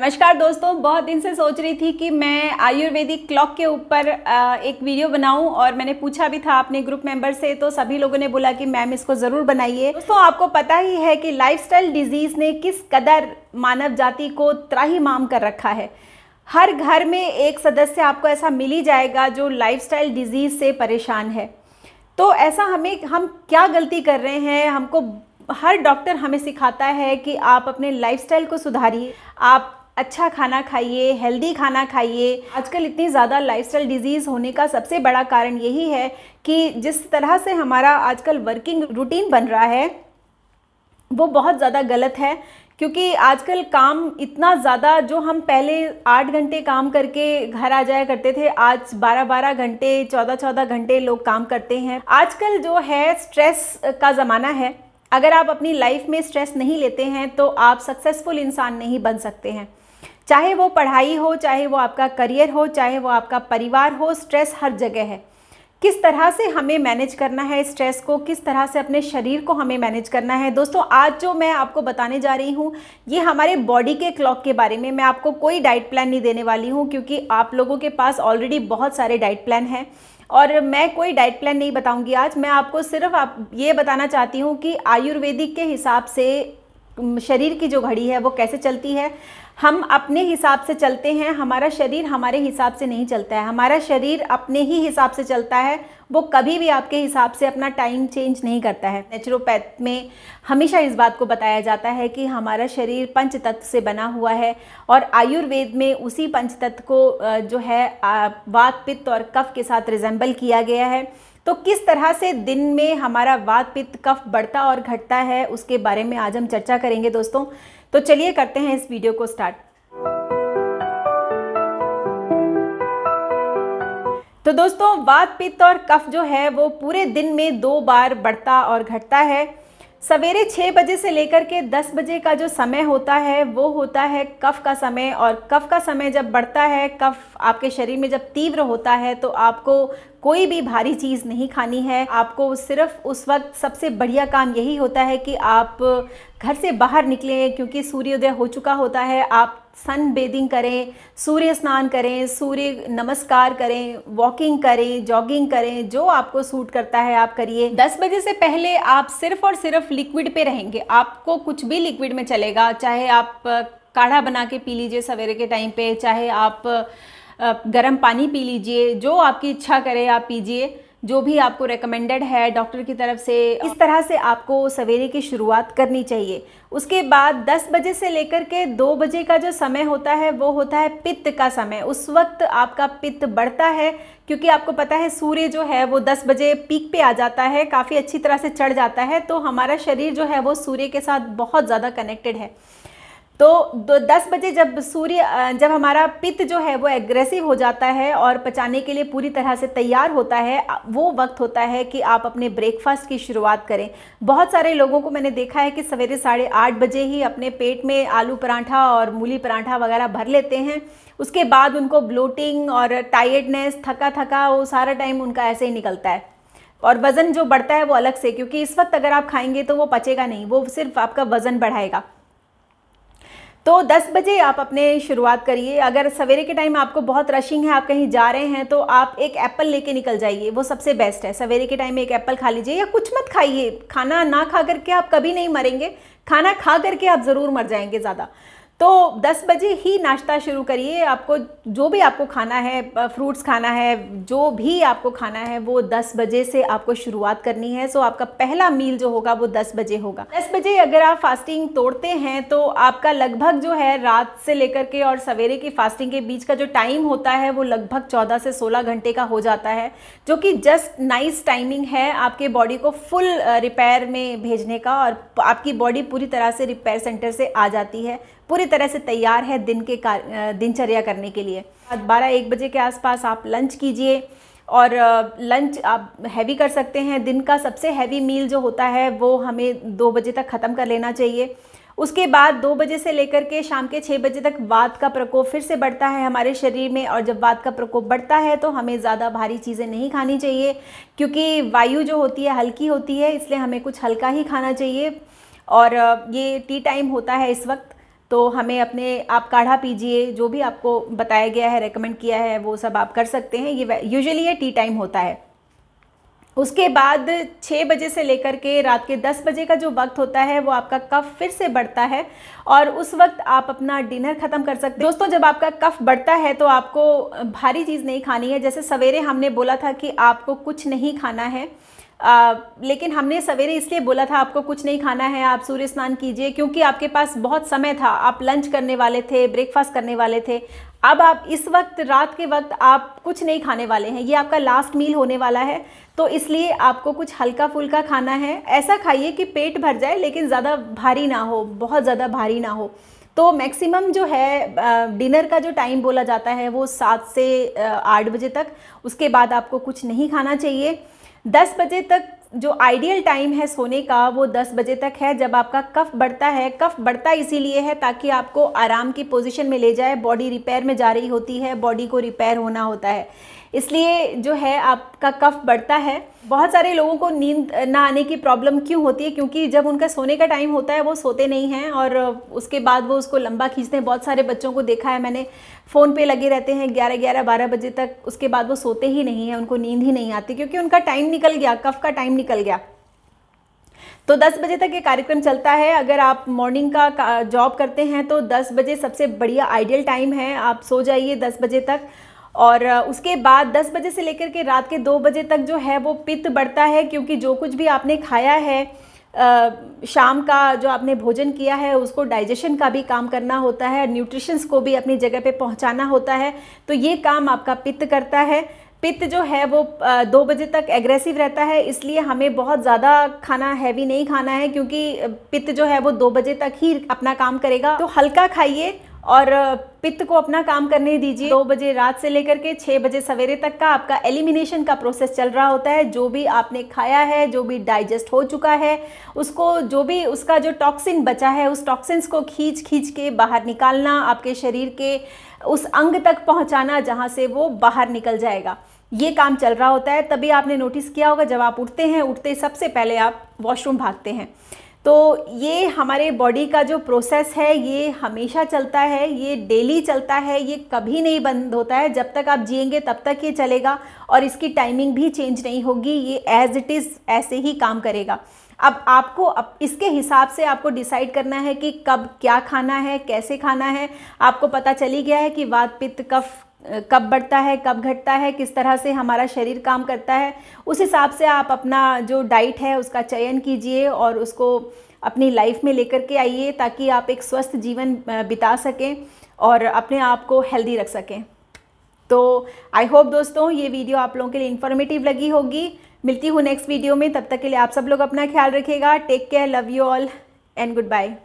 नमस्कार दोस्तों, बहुत दिन से सोच रही थी कि मैं आयुर्वेदिक क्लॉक के ऊपर एक वीडियो बनाऊं और मैंने पूछा भी था अपने ग्रुप मेंबर से, तो सभी लोगों ने बोला कि मैम इसको ज़रूर बनाइए। दोस्तों, आपको पता ही है कि लाइफस्टाइल डिजीज़ ने किस कदर मानव जाति को त्राहिमाम कर रखा है। हर घर में एक सदस्य आपको ऐसा मिल ही जाएगा जो लाइफस्टाइल डिजीज़ से परेशान है। तो ऐसा हम क्या गलती कर रहे हैं, हमको हर डॉक्टर हमें सिखाता है कि आप अपने लाइफस्टाइल को सुधारिए, आप अच्छा खाना खाइए, हेल्दी खाना खाइए। आजकल इतनी ज़्यादा लाइफस्टाइल डिजीज़ होने का सबसे बड़ा कारण यही है कि जिस तरह से हमारा आजकल वर्किंग रूटीन बन रहा है वो बहुत ज़्यादा गलत है, क्योंकि आजकल काम इतना ज़्यादा, जो हम पहले 8 घंटे काम करके घर आ जाया करते थे, आज 12-12 घंटे 14-14 घंटे लोग काम करते हैं। आजकल जो है स्ट्रेस का ज़माना है। अगर आप अपनी लाइफ में स्ट्रेस नहीं लेते हैं तो आप सक्सेसफुल इंसान नहीं बन सकते हैं, चाहे वो पढ़ाई हो, चाहे वो आपका करियर हो, चाहे वो आपका परिवार हो। स्ट्रेस हर जगह है। किस तरह से हमें मैनेज करना है स्ट्रेस को, किस तरह से अपने शरीर को हमें मैनेज करना है। दोस्तों, आज जो मैं आपको बताने जा रही हूँ ये हमारे बॉडी के क्लॉक के बारे में। मैं आपको कोई डाइट प्लान नहीं देने वाली हूँ, क्योंकि आप लोगों के पास ऑलरेडी बहुत सारे डाइट प्लान हैं और मैं कोई डाइट प्लान नहीं बताऊँगी आज। मैं आपको सिर्फ आप ये बताना चाहती हूँ कि आयुर्वेदिक के हिसाब से शरीर की जो घड़ी है वो कैसे चलती है। हम अपने हिसाब से चलते हैं, हमारा शरीर हमारे हिसाब से नहीं चलता है। हमारा शरीर अपने ही हिसाब से चलता है, वो कभी भी आपके हिसाब से अपना टाइम चेंज नहीं करता है। नेचुरोपैथ में हमेशा इस बात को बताया जाता है कि हमारा शरीर पंच तत्व से बना हुआ है और आयुर्वेद में उसी पंच तत्व को जो है वात, पित्त और कफ के साथ रिजेंबल किया गया है। तो किस तरह से दिन में हमारा वात, पित्त, कफ बढ़ता और घटता है उसके बारे में आज हम चर्चा करेंगे दोस्तों। तो चलिए करते हैं इस वीडियो को स्टार्ट। तो दोस्तों, वात, पित्त और कफ जो है वो पूरे दिन में 2 बार बढ़ता और घटता है। सवेरे 6 बजे से लेकर के 10 बजे का जो समय होता है वो होता है कफ का समय। और कफ का समय जब बढ़ता है, कफ आपके शरीर में जब तीव्र होता है, तो आपको कोई भी भारी चीज़ नहीं खानी है। आपको सिर्फ उस वक्त सबसे बढ़िया काम यही होता है कि आप घर से बाहर निकलें, क्योंकि सूर्योदय हो चुका होता है। आप सन बेदिंग करें, सूर्य स्नान करें, सूर्य नमस्कार करें, वॉकिंग करें, जॉगिंग करें, जो आपको सूट करता है आप करिए। 10 बजे से पहले आप सिर्फ और सिर्फ लिक्विड पे रहेंगे, आपको कुछ भी लिक्विड में चलेगा। चाहे आप काढ़ा बना के पी लीजिए सवेरे के टाइम पे, चाहे आप गर्म पानी पी लीजिए, जो आपकी इच्छा करे आप पीजिए, जो भी आपको रेकमेंडेड है डॉक्टर की तरफ से। इस तरह से आपको सवेरे की शुरुआत करनी चाहिए। उसके बाद 10 बजे से लेकर के 2 बजे का जो समय होता है वो होता है पित्त का समय। उस वक्त आपका पित्त बढ़ता है, क्योंकि आपको पता है सूर्य जो है वो 10 बजे पीक पे आ जाता है, काफ़ी अच्छी तरह से चढ़ जाता है। तो हमारा शरीर जो है वो सूर्य के साथ बहुत ज़्यादा कनेक्टेड है। तो 10 बजे जब हमारा पित्त जो है वो एग्रेसिव हो जाता है और पचाने के लिए पूरी तरह से तैयार होता है, वो वक्त होता है कि आप अपने ब्रेकफास्ट की शुरुआत करें। बहुत सारे लोगों को मैंने देखा है कि सवेरे 8:30 बजे ही अपने पेट में आलू पराठा और मूली पराठा वगैरह भर लेते हैं। उसके बाद उनको ब्लोटिंग और टायर्डनेस, थका वो सारा टाइम उनका ऐसे ही निकलता है। और वज़न जो बढ़ता है वो अलग से, क्योंकि इस वक्त अगर आप खाएँगे तो वो पचेगा नहीं, वो सिर्फ आपका वज़न बढ़ाएगा। तो 10 बजे आप अपने शुरुआत करिए। अगर सवेरे के टाइम आपको बहुत रशिंग है, आप कहीं जा रहे हैं, तो आप एक एप्पल लेके निकल जाइए, वो सबसे बेस्ट है। सवेरे के टाइम में एक एप्पल खा लीजिए या कुछ मत खाइए। खाना ना खा करके आप कभी नहीं मरेंगे, खाना खा करके आप ज़रूर मर जाएंगे ज़्यादा। तो 10 बजे ही नाश्ता शुरू करिए। आपको जो भी आपको खाना है, फ्रूट्स खाना है, जो भी आपको खाना है वो 10 बजे से आपको शुरुआत करनी है। सो आपका पहला मील जो होगा वो 10 बजे होगा। 10 बजे अगर आप फास्टिंग तोड़ते हैं तो आपका लगभग जो है रात से लेकर के और सवेरे की फास्टिंग के बीच का जो टाइम होता है वो लगभग 14 से 16 घंटे का हो जाता है, जो कि जस्ट नाइस टाइमिंग है आपके बॉडी को फुल रिपेयर में भेजने का। और आपकी बॉडी पूरी तरह से रिपेयर सेंटर से आ जाती है, पूरी तरह से तैयार है दिन के दिनचर्या करने के लिए। 12-1 बजे के आसपास आप लंच कीजिए, और लंच आप हैवी कर सकते हैं। दिन का सबसे हैवी मील जो होता है वो हमें 2 बजे तक ख़त्म कर लेना चाहिए। उसके बाद 2 बजे से लेकर के शाम के 6 बजे तक वात का प्रकोप फिर से बढ़ता है हमारे शरीर में। और जब वात का प्रकोप बढ़ता है तो हमें ज़्यादा भारी चीज़ें नहीं खानी चाहिए, क्योंकि वायु जो होती है हल्की होती है, इसलिए हमें कुछ हल्का ही खाना चाहिए। और ये टी टाइम होता है इस वक्त, तो हमें अपने आप काढ़ा पीजिए, जो भी आपको बताया गया है, रेकमेंड किया है, वो सब आप कर सकते हैं। ये यूजुअली ये टी टाइम होता है। उसके बाद 6 बजे से लेकर के रात के 10 बजे का जो वक्त होता है वो आपका कफ फिर से बढ़ता है और उस वक्त आप अपना डिनर ख़त्म कर सकते हैं। दोस्तों, जब आपका कफ बढ़ता है तो आपको भारी चीज़ नहीं खानी है। जैसे सवेरे हमने बोला था कि आपको कुछ नहीं खाना है, लेकिन हमने सवेरे इसलिए बोला था आपको कुछ नहीं खाना है, आप सूर्य स्नान कीजिए, क्योंकि आपके पास बहुत समय था, आप लंच करने वाले थे, ब्रेकफास्ट करने वाले थे। अब आप इस वक्त रात के वक्त आप कुछ नहीं खाने वाले हैं, ये आपका लास्ट मील होने वाला है, तो इसलिए आपको कुछ हल्का फुल्का खाना है। ऐसा खाइए कि पेट भर जाए लेकिन ज़्यादा भारी ना हो, बहुत ज़्यादा भारी ना हो। तो मैक्सिमम जो है डिनर का जो टाइम बोला जाता है वो 7 से 8 बजे तक, उसके बाद आपको कुछ नहीं खाना चाहिए। 10 बजे तक जो आइडियल टाइम है सोने का वो 10 बजे तक है, जब आपका कफ बढ़ता है। कफ बढ़ता इसीलिए है ताकि आपको आराम की पोजीशन में ले जाए, बॉडी रिपेयर में जा रही होती है, बॉडी को रिपेयर होना होता है, इसलिए जो है आपका कफ बढ़ता है। बहुत सारे लोगों को नींद ना आने की प्रॉब्लम क्यों होती है? क्योंकि जब उनका सोने का टाइम होता है वो सोते नहीं हैं और उसके बाद वो उसको लंबा खींचते हैं। बहुत सारे बच्चों को देखा है मैंने, फ़ोन पे लगे रहते हैं 11-12 बजे तक, उसके बाद वो सोते ही नहीं हैं, उनको नींद ही नहीं आती, क्योंकि उनका टाइम निकल गया, कफ का टाइम निकल गया। तो 10 बजे तक ये कार्यक्रम चलता है। अगर आप मॉर्निंग का जॉब करते हैं तो 10 बजे सबसे बढ़िया आइडियल टाइम है, आप सो जाइए 10 बजे तक। और उसके बाद 10 बजे से लेकर के रात के 2 बजे तक जो है वो पित्त बढ़ता है, क्योंकि जो कुछ भी आपने खाया है, शाम का जो आपने भोजन किया है, उसको डाइजेशन का भी काम करना होता है, न्यूट्रिशंस को भी अपनी जगह पे पहुंचाना होता है, तो ये काम आपका पित्त करता है। पित्त जो है वो 2 बजे तक एग्रेसिव रहता है, इसलिए हमें बहुत ज़्यादा खाना हैवी नहीं खाना है, क्योंकि पित्त जो है वो 2 बजे तक ही अपना काम करेगा। तो हल्का खाइए और पित्त को अपना काम करने दीजिए। 2 बजे रात से लेकर के 6 बजे सवेरे तक का आपका एलिमिनेशन का प्रोसेस चल रहा होता है। जो भी आपने खाया है, जो भी डाइजेस्ट हो चुका है, उसको जो भी उसका जो टॉक्सिन बचा है, उस टॉक्सिन्स को खींच के बाहर निकालना, आपके शरीर के उस अंग तक पहुंचाना जहां से वो बाहर निकल जाएगा, ये काम चल रहा होता है। तभी आपने नोटिस किया होगा जब आप उठते हैं, उठते सबसे पहले आप वॉशरूम भागते हैं। तो ये हमारे बॉडी का जो प्रोसेस है ये हमेशा चलता है, ये डेली चलता है, ये कभी नहीं बंद होता है। जब तक आप जिएंगे तब तक ये चलेगा और इसकी टाइमिंग भी चेंज नहीं होगी, ये एज इट इज़ ऐसे ही काम करेगा। अब आपको इसके हिसाब से आपको डिसाइड करना है कि कब क्या खाना है, कैसे खाना है। आपको पता चली गया है कि वात पित्त कफ कब बढ़ता है, कब घटता है, किस तरह से हमारा शरीर काम करता है। उस हिसाब से आप अपना जो डाइट है उसका चयन कीजिए और उसको अपनी लाइफ में लेकर के आइए, ताकि आप एक स्वस्थ जीवन बिता सकें और अपने आप को हेल्दी रख सकें। तो आई होप दोस्तों ये वीडियो आप लोगों के लिए इन्फॉर्मेटिव लगी होगी। मिलती हूँ नेक्स्ट वीडियो में, तब तक के लिए आप सब लोग अपना ख्याल रखिएगा। Take care, love you all and good bye.